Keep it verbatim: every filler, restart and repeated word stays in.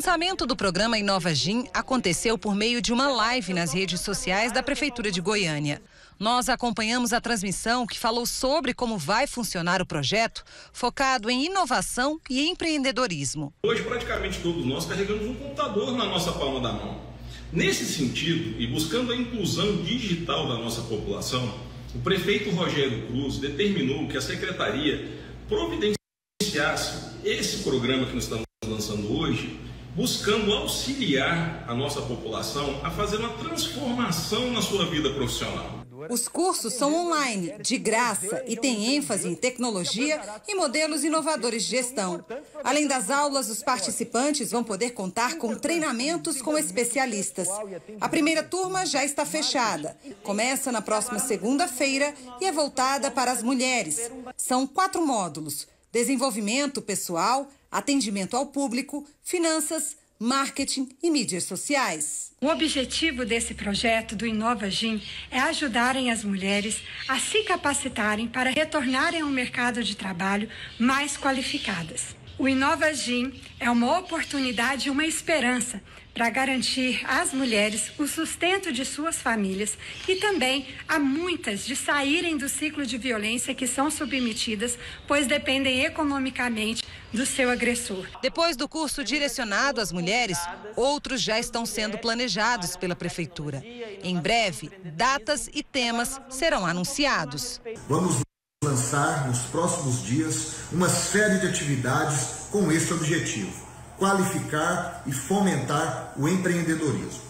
O lançamento do programa InovaGyn aconteceu por meio de uma live nas redes sociais da Prefeitura de Goiânia. Nós acompanhamos a transmissão que falou sobre como vai funcionar o projeto, focado em inovação e empreendedorismo. Hoje, praticamente todos nós carregamos um computador na nossa palma da mão. Nesse sentido, e buscando a inclusão digital da nossa população, o prefeito Rogério Cruz determinou que a secretaria providenciasse esse programa que nós estamos lançando hoje, buscando auxiliar a nossa população a fazer uma transformação na sua vida profissional. Os cursos são online, de graça, e têm ênfase em tecnologia e modelos inovadores de gestão. Além das aulas, os participantes vão poder contar com treinamentos com especialistas. A primeira turma já está fechada. Começa na próxima segunda-feira e é voltada para as mulheres. São quatro módulos: desenvolvimento pessoal, atendimento ao público, finanças, marketing e mídias sociais. O objetivo desse projeto do InovaGyn é ajudarem as mulheres a se capacitarem para retornarem ao mercado de trabalho mais qualificadas. O InovaGyn é uma oportunidade e uma esperança para garantir às mulheres o sustento de suas famílias e também a muitas de saírem do ciclo de violência que são submetidas, pois dependem economicamente do seu agressor. Depois do curso direcionado às mulheres, outros já estão sendo planejados pela Prefeitura. Em breve, datas e temas serão anunciados. Vamos lançar nos próximos dias uma série de atividades com esse objetivo: qualificar e fomentar o empreendedorismo.